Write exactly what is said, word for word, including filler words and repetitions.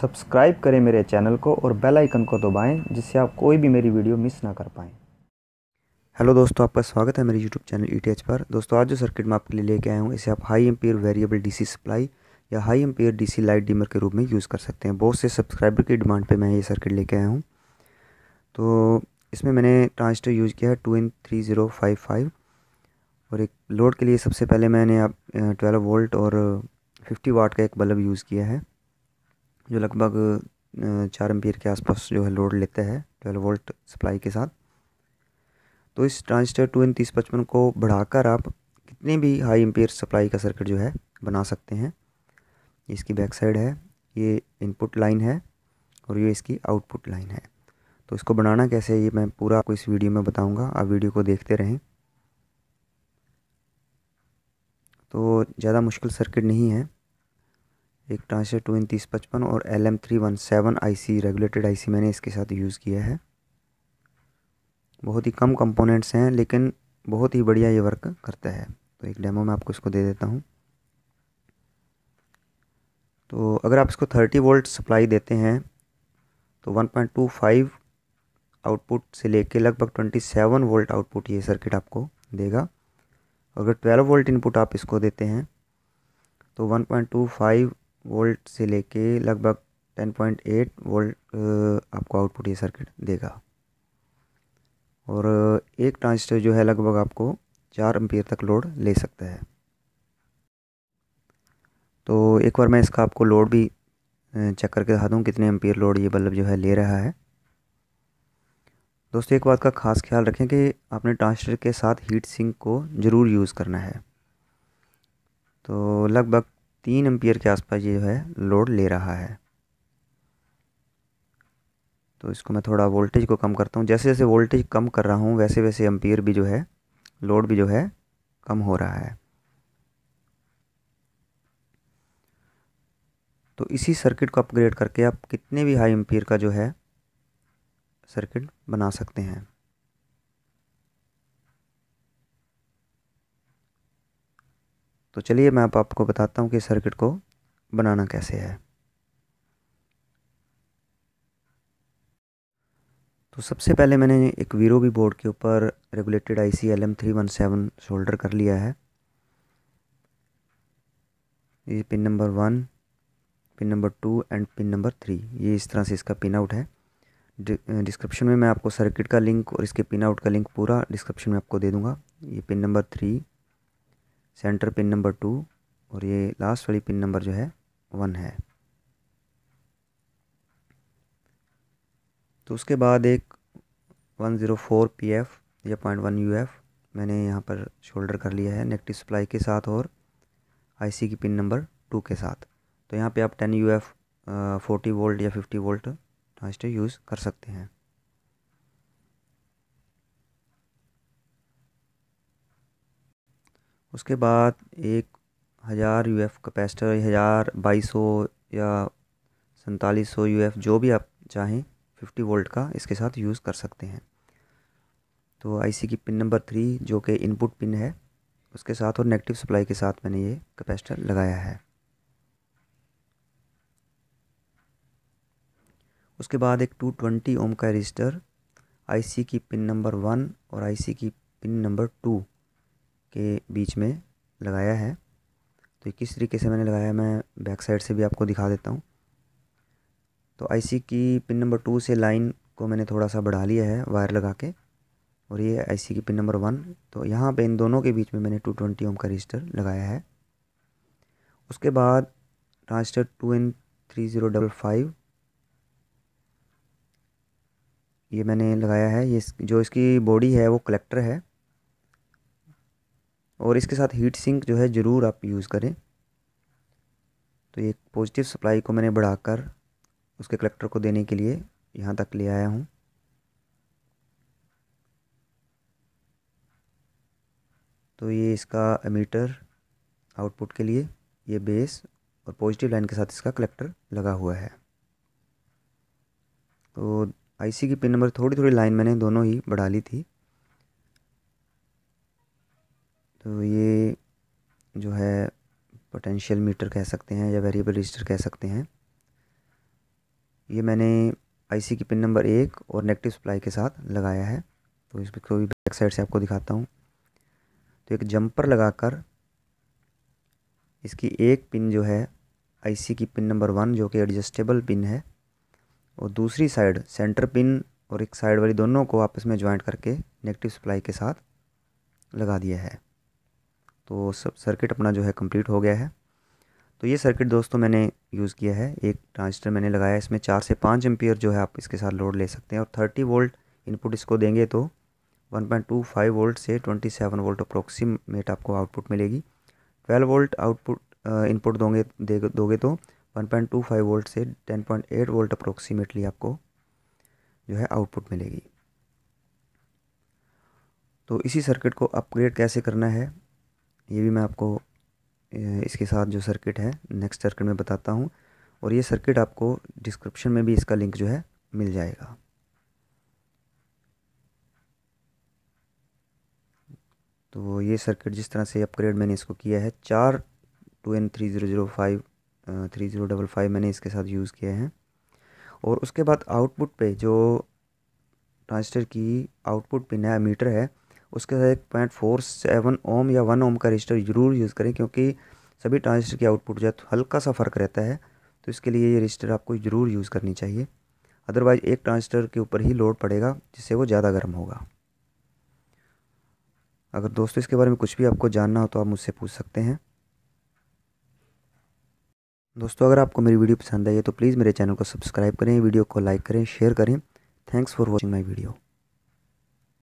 Subscribe करें मेरे channel को और बेल आइकन को दबाएं, जिससे आप कोई भी मेरी वीडियो मिस ना कर पाएँ। हेलो दोस्तों, आपका स्वागत है मेरे YouTube channel E T H पर। दोस्तों, आज जो सर्किट मैं आपके लिए लेके आया हूँ, इसे आप high ampere variable DC supply या high ampere DC light dimmer के रूप में यूज़ कर सकते हैं। बहुत से सब्सक्राइबर की डिमांड पे मैं ये सर्किट लेके आया हूँ। तो इसमें मैंने ट्रांजिस्टर यूज़ किया है two N three zero five five, और एक लोड के लिए सबसे पहले मैंने आप ट्वेल्व वोल्ट और फिफ्टी वाट का एक बल्ब यूज़ किया है, जो लगभग चार एम्पीयर के आसपास जो है लोड लेता है ट्वेल्व वोल्ट सप्लाई के साथ। तो इस transistor two N three zero five five को बढ़ाकर आप कितने भी हाई एम्पीयर सप्लाई का सर्किट जो है बना सकते हैं। इसकी बैक साइड है, ये इनपुट लाइन है और ये इसकी आउटपुट लाइन है। तो इसको बनाना कैसे है, ये मैं पूरा आपको इस वीडियो में बताऊंगा, आप वीडियो को देखते रहें। तो ज़्यादा मुश्किल सर्किट नहीं है। एक transistor two N three zero five five और L M three one seven IC, regulated IC मैंने इसके साथ यूज़ किया है। बहुत ही कम कंपोनेंट्स हैं, लेकिन बहुत ही बढ़िया ये वर्क करता है। तो एक डेमो में आपको इसको दे देता हूँ। तो अगर आप इसको थर्टी वोल्ट सप्लाई देते हैं तो one point two five output से लेके लगभग ट्वेंटी सेवन वोल्ट आउटपुट ये सर्किट आपको देगा। और अगर ट्वेल्व वोल्ट इनपुट आप इसको देते हैं तो one point two five volt से लेके लगभग टेन पॉइंट एट वोल्ट आपको आउटपुट ये सर्किट देगा। और एक ट्रांजिस्टर जो है लगभग आपको चार एम्पीयर तक लोड ले सकता है। तो एक बार मैं इसका आपको लोड भी चेक करके दिखा दूँ कितने एम्पीयर लोड ये बल्ब जो है ले रहा है। दोस्तों, एक बात का खास ख्याल रखें कि आपने ट्रांजिस्टर के साथ हीट सिंक को ज़रूर यूज़ करना है। तो लगभग तीन एम्पीयर के आसपास ये जो है लोड ले रहा है। तो इसको मैं थोड़ा वोल्टेज को कम करता हूँ। जैसे जैसे वोल्टेज कम कर रहा हूँ, वैसे वैसे एम्पीयर भी जो है, लोड भी जो है कम हो रहा है। तो इसी सर्किट को अपग्रेड करके आप कितने भी हाई एम्पीयर का जो है सर्किट बना सकते हैं। तो चलिए मैं आप आपको बताता हूँ कि सर्किट को बनाना कैसे है। तो सबसे पहले मैंने एक वीरोबी बोर्ड के ऊपर regulated IC L M three one seven solder कर लिया है। ये pin number one, pin number two and pin number three, ये इस तरह से इसका पिन आउट है। डिस्क्रिप्शन में मैं आपको सर्किट का लिंक और इसके पिन आउट का लिंक पूरा डिस्क्रिप्शन में आपको दे दूंगा। ये pin number three, centre pin number two और ये लास्ट वाली पिन नंबर जो है वन है। तो उसके बाद एक वन ज़ीरो फोर पीएफ या पॉइंट वन यूएफ मैंने यहाँ पर शोल्डर कर लिया है नेगेटिव सप्लाई के साथ और आईसी की पिन नंबर टू के साथ। तो यहाँ पे आप टेन यूएफ फोर्टी वोल्ट या फिफ्टी वोल्ट ट्रांजिस्टर यूज़ कर सकते हैं। उसके बाद एक हज़ार यूएफ कैपेसिटर, हज़ार बाईस सौ या सैंतालीस सौ यूएफ, जो भी आप चाहें फिफ्टी वोल्ट का इसके साथ यूज़ कर सकते हैं। तो आईसी की पिन नंबर थ्री जो कि इनपुट पिन है उसके साथ और नेगेटिव सप्लाई के साथ मैंने ये कैपेसिटर लगाया है। उसके बाद एक टू ट्वेंटी ओम का रजिस्टर आईसी की पिन नंबर वन और आईसी की पिन नंबर टू के बीच में लगाया है। तो किस तरीके से मैंने लगाया, मैं बैक साइड से भी आपको दिखा देता हूँ। तो आईसी की पिन नंबर टू से लाइन को मैंने थोड़ा सा बढ़ा लिया है वायर लगा के, और ये आईसी की पिन नंबर वन। तो यहाँ पे इन दोनों के बीच में मैंने टू ट्वेंटी ओम का रजिस्टर लगाया है। उसके बाद transistor two N three zero five five ये मैंने लगाया है। ये जो इसकी बॉडी है वो कलेक्टर है, और इसके साथ हीट सिंक जो है ज़रूर आप यूज़ करें। तो एक पॉजिटिव सप्लाई को मैंने बढ़ाकर उसके कलेक्टर को देने के लिए यहाँ तक ले आया हूँ। तो ये इसका एमीटर आउटपुट के लिए, ये बेस और पॉजिटिव लाइन के साथ इसका कलेक्टर लगा हुआ है। तो आईसी की पिन नंबर थोड़ी थोड़ी लाइन मैंने दोनों ही बढ़ा ली थी। तो ये जो है पोटेंशियल मीटर कह सकते हैं या वेरिएबल रजिस्टर कह सकते हैं। ये मैंने आईसी की पिन नंबर एक और नेगेटिव सप्लाई के साथ लगाया है। तो इस इसको भी बैक साइड से आपको दिखाता हूँ। तो एक जंपर लगाकर इसकी एक पिन जो है आईसी की पिन नंबर वन जो कि एडजस्टेबल पिन है, और दूसरी साइड सेंटर पिन और एक साइड वाली दोनों को आपस में ज्वाइंट करके नेगेटिव सप्लाई के साथ लगा दिया है। तो सब सर्किट अपना जो है कंप्लीट हो गया है। तो ये सर्किट दोस्तों मैंने यूज़ किया है। एक ट्रांजिस्टर मैंने लगाया, इसमें चार से पाँच एम्पियर जो है आप इसके साथ लोड ले सकते हैं, और थर्टी वोल्ट इनपुट इसको देंगे तो one point two five volt से सत्ताईस वोल्ट अप्रोक्सीमेट आपको आउटपुट मिलेगी। बारह वोल्ट आउटपुट इनपुट दोगे दोगे तो one point two five volt से ten point eight volt approximately आपको जो है आउटपुट मिलेगी। तो इसी सर्किट को अपग्रेड कैसे करना है ये भी मैं आपको इसके साथ जो सर्किट है नेक्स्ट सर्किट में बताता हूँ, और ये सर्किट आपको डिस्क्रिप्शन में भी इसका लिंक जो है मिल जाएगा। तो ये सर्किट जिस तरह से अपग्रेड मैंने इसको किया है, चार two N three zero zero five three zero double five मैंने इसके साथ यूज़ किए हैं, और उसके बाद आउटपुट पे जो ट्रांजिस्टर की आउटपुट पिन है मीटर है उसके साथ एक पॉइंट फोर सेवन ओम या वन ओम का रजिस्टर ज़रूर यूज़ करें, क्योंकि सभी ट्रांजिस्टर की आउटपुट जो है हल्का सा फ़र्क रहता है। तो इसके लिए ये रजिस्टर आपको ज़रूर यूज़ करनी चाहिए, अदरवाइज़ एक ट्रांजिस्टर के ऊपर ही लोड पड़ेगा जिससे वो ज़्यादा गर्म होगा। अगर दोस्तों इसके बारे में कुछ भी आपको जानना हो तो आप मुझसे पूछ सकते हैं। दोस्तों अगर आपको मेरी वीडियो पसंद आई है तो प्लीज़ मेरे चैनल को सब्सक्राइब करें, वीडियो को लाइक करें, शेयर करें। Thanks for watching my video.